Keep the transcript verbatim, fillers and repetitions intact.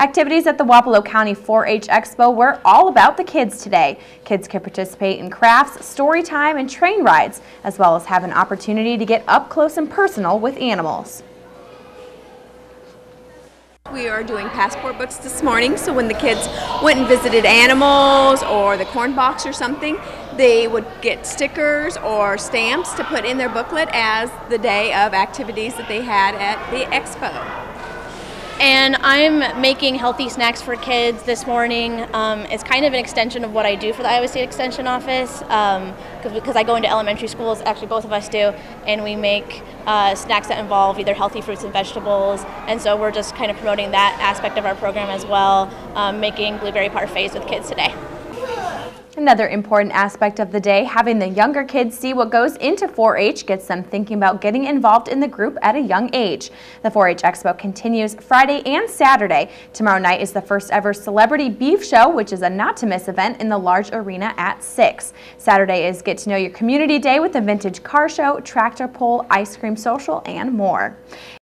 Activities at the Wapello County four H Expo were all about the kids today. Kids can participate in crafts, story time, and train rides, as well as have an opportunity to get up close and personal with animals. We are doing passport books this morning, so when the kids went and visited animals or the corn box or something, they would get stickers or stamps to put in their booklet as the day of activities that they had at the expo. And I'm making healthy snacks for kids this morning. Um, it's kind of an extension of what I do for the Iowa State Extension Office, um, because I go into elementary schools, actually both of us do, and we make uh, snacks that involve either healthy fruits and vegetables, and so we're just kind of promoting that aspect of our program as well, um, making blueberry parfaits with kids today. Another important aspect of the day, having the younger kids see what goes into four H gets them thinking about getting involved in the group at a young age. The four H Expo continues Friday and Saturday. Tomorrow night is the first ever Celebrity Beef Show, which is a not-to-miss event in the large arena at six. Saturday is Get to Know Your Community Day with a vintage car show, tractor pull, ice cream social, and more.